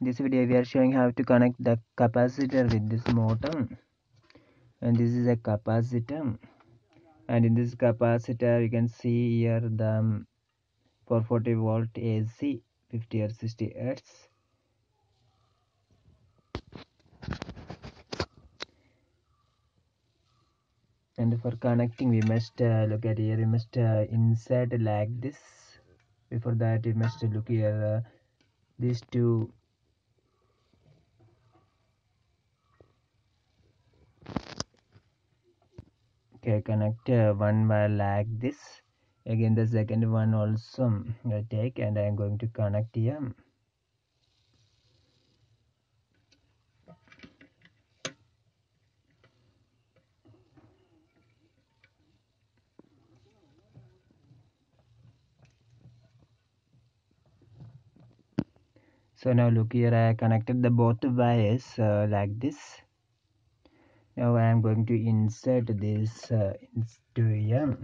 This video we are showing how to connect the capacitor with this motor, and this is a capacitor, and in this capacitor you can see here the 440 volt AC 50 or 60 Hertz. And for connecting we must look at here, we must insert like this. Before that you must look here, these two connect one by like this. Again the second one also I take, and I am going to connect here. So now look here, I connected the both wires like this. Now I am going to insert this into here.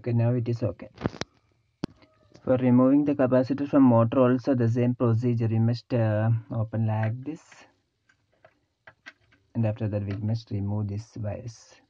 Okay, now it is okay. For removing the capacitor from motor also the same procedure, we must open like this, and after that we must remove this wires.